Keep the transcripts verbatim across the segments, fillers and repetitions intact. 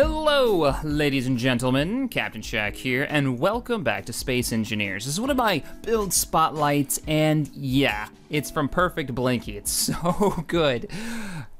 Hello, ladies and gentlemen, Captain Shaq here, and welcome back to Space Engineers. This is one of my build spotlights, and yeah, it's from Perfect Blinky. It's so good.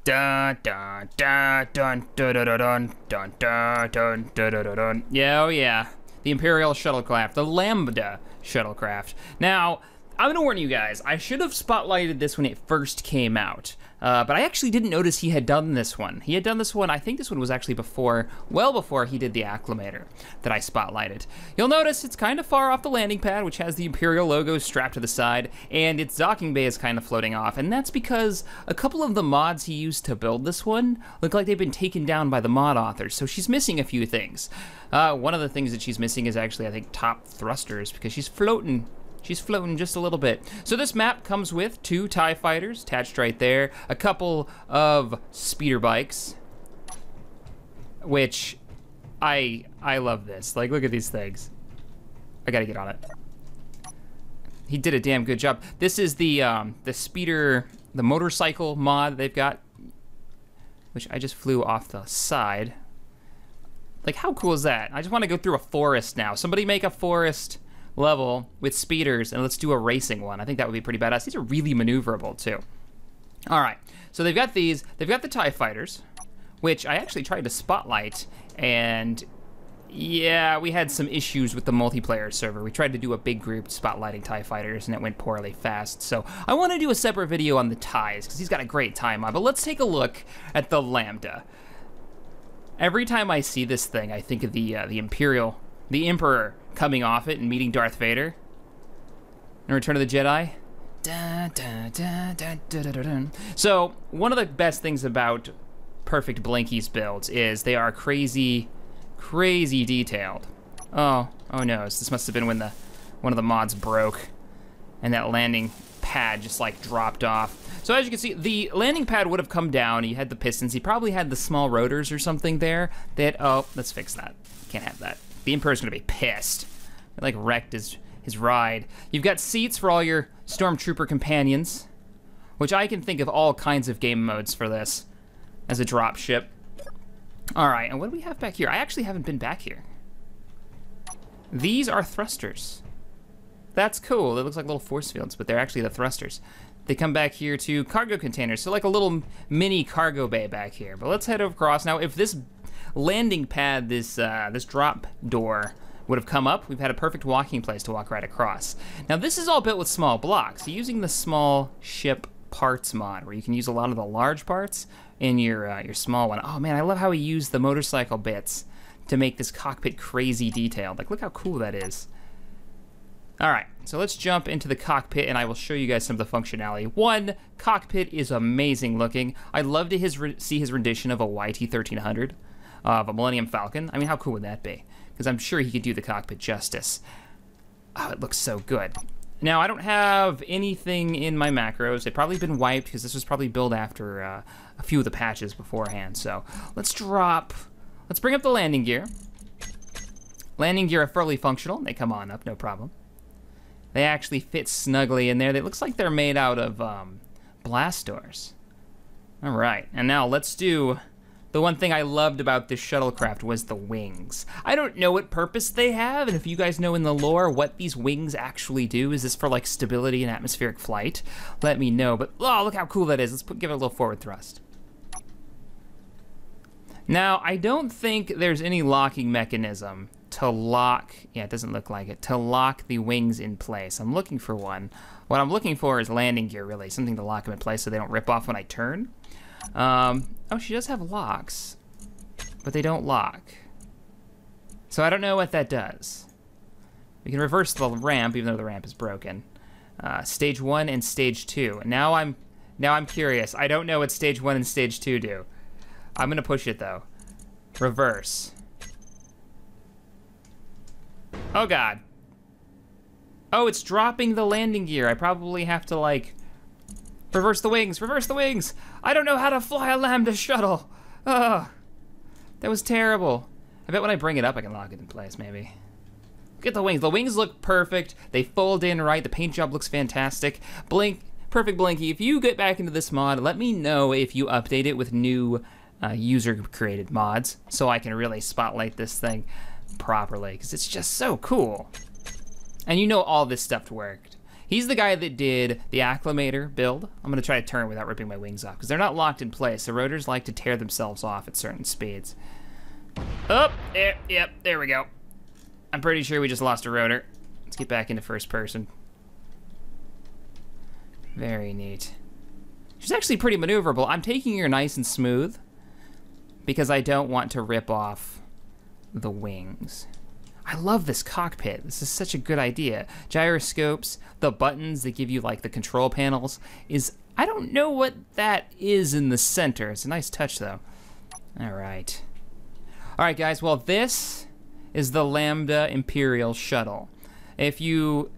Dun dun dun dun dun dun dun dun dun dun dun dun. Yeah, oh yeah, the Imperial Shuttlecraft, the Lambda Shuttlecraft. Now, I'm gonna warn you guys, I should have spotlighted this when it first came out, uh, but I actually didn't notice he had done this one. He had done this one, I think this one was actually before, well before he did the Acclamator that I spotlighted. You'll notice it's kind of far off the landing pad, which has the Imperial logo strapped to the side, and its docking bay is kind of floating off, and that's because a couple of the mods he used to build this one look like they've been taken down by the mod authors, so she's missing a few things. Uh, one of the things that she's missing is actually, I think, top thrusters, because she's floating. She's floating just a little bit. So this map comes with two TIE Fighters attached right there, a couple of speeder bikes, which I I love this. Like, look at these things. I gotta get on it. He did a damn good job. This is the um, the speeder, the motorcycle mod they've got, which I just flew off the side. Like, how cool is that? I just wanna go through a forest now. Somebody make a forest level with speeders, and let's do a racing one. I think that would be pretty badass. These are really maneuverable, too. All right, so they've got these. They've got the TIE Fighters, which I actually tried to spotlight, and yeah, we had some issues with the multiplayer server. We tried to do a big group spotlighting TIE Fighters, and it went poorly fast, so I want to do a separate video on the TIEs, because he's got a great TIE mod, but let's take a look at the Lambda. Every time I see this thing, I think of the, uh, the Imperial, the Emperor, coming off it and meeting Darth Vader in Return of the Jedi. Dun, dun, dun, dun, dun, dun, dun. So, one of the best things about Perfect Blinky's builds is they are crazy, crazy detailed. Oh, oh no, this must have been when the one of the mods broke and that landing pad just like dropped off. So as you can see, the landing pad would have come down. He had the pistons, he probably had the small rotors or something there that, oh, let's fix that, can't have that. The Emperor's gonna be pissed. It like wrecked his, his ride. You've got seats for all your Stormtrooper companions, which I can think of all kinds of game modes for this as a dropship. All right, and what do we have back here? I actually haven't been back here. These are thrusters. That's cool, it looks like little force fields, but they're actually the thrusters. They come back here to cargo containers, so like a little mini cargo bay back here. But let's head across. Now, if this landing pad, this uh, this drop door would have come up, we've had a perfect walking place to walk right across. Now this is all built with small blocks, using the small ship parts mod, where you can use a lot of the large parts in your uh, your small one. Oh man, I love how he used the motorcycle bits to make this cockpit crazy detailed. Like, look how cool that is. All right, so let's jump into the cockpit and I will show you guys some of the functionality. One, cockpit is amazing looking. I'd love to his see his rendition of a Y T thirteen hundred. Of a Millennium Falcon. I mean, how cool would that be? Because I'm sure he could do the cockpit justice. Oh, it looks so good. Now, I don't have anything in my macros. They've probably been wiped because this was probably built after uh, a few of the patches beforehand. So let's drop, let's bring up the landing gear. Landing gear are fully functional. They come on up, no problem. They actually fit snugly in there. It looks like they're made out of um, blast doors. All right, and now let's do the one thing I loved about this shuttlecraft was the wings. I don't know what purpose they have, and if you guys know in the lore what these wings actually do, is this for like stability and atmospheric flight? Let me know, but oh, look how cool that is. Let's put, give it a little forward thrust. Now, I don't think there's any locking mechanism to lock, yeah, it doesn't look like it, to lock the wings in place. I'm looking for one. What I'm looking for is landing gear, really, something to lock them in place so they don't rip off when I turn. Um, oh, she does have locks, but they don't lock. So I don't know what that does. We can reverse the ramp, even though the ramp is broken. Uh, stage one and stage two. Now I'm, now I'm curious. I don't know what stage one and stage two do. I'm gonna push it though. Reverse. Oh God. Oh, it's dropping the landing gear. I probably have to like, reverse the wings, reverse the wings. I don't know how to fly a Lambda shuttle. Ugh, that was terrible. I bet when I bring it up, I can lock it in place, maybe. Look at the wings, the wings look perfect. They fold in right, the paint job looks fantastic. Blink, Perfect Blinky, if you get back into this mod, let me know if you update it with new uh, user-created mods, so I can really spotlight this thing properly, because it's just so cool. And you know all this stuff worked. He's the guy that did the Acclamator build. I'm gonna try to turn without ripping my wings off, because they're not locked in place. The rotors like to tear themselves off at certain speeds. Oh, there, yep, there we go. I'm pretty sure we just lost a rotor. Let's get back into first person. Very neat. She's actually pretty maneuverable. I'm taking her nice and smooth, because I don't want to rip off the wings. I love this cockpit. This is such a good idea. Gyroscopes, the buttons that give you like the control panels is, I don't know what that is in the center. It's a nice touch though. All right. All right guys, well this is the Lambda Imperial Shuttle. If you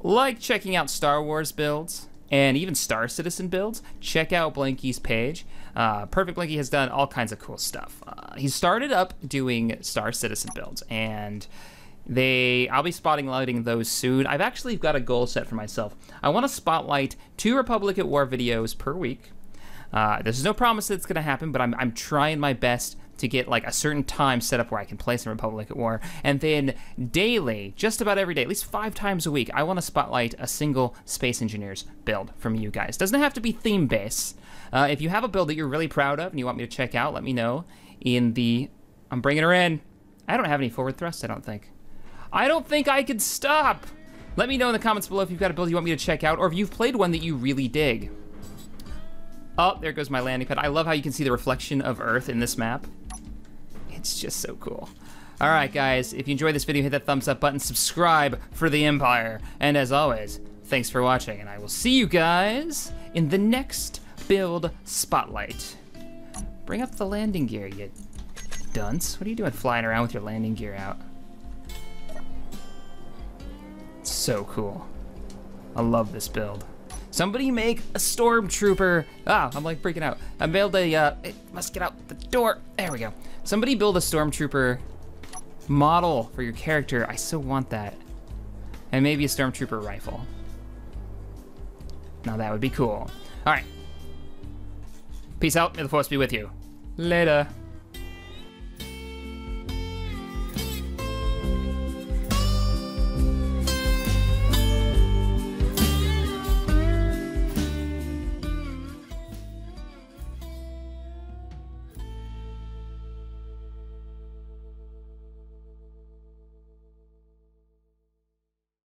like checking out Star Wars builds and even Star Citizen builds, check out Blinky's page. Uh, Perfect Blinky has done all kinds of cool stuff. Uh, he started up doing Star Citizen builds, and they, I'll be spotlighting those soon. I've actually got a goal set for myself. I want to spotlight two Republic at War videos per week. Uh, there's no promise that's going to happen, but I'm, I'm trying my best to get like a certain time set up where I can play some Republic at War, and then daily, just about every day, at least five times a week, I want to spotlight a single Space Engineers build from you guys. Doesn't have to be theme-based. Uh, if you have a build that you're really proud of and you want me to check out, let me know in the... I'm bringing her in. I don't have any forward thrust, I don't think. I don't think I could stop! Let me know in the comments below if you've got a build you want me to check out, or if you've played one that you really dig. Oh, there goes my landing pad. I love how you can see the reflection of Earth in this map. It's just so cool. All right, guys, if you enjoyed this video, hit that thumbs up button, subscribe for the Empire. And as always, thanks for watching, and I will see you guys in the next build spotlight. Bring up the landing gear, you dunce. What are you doing flying around with your landing gear out? It's so cool. I love this build. Somebody make a stormtrooper. Ah, I'm like freaking out. I built a, uh, it must get out the door. There we go. Somebody build a stormtrooper model for your character. I so want that. And maybe a stormtrooper rifle. Now that would be cool. All right. Peace out. May the force be with you. Later.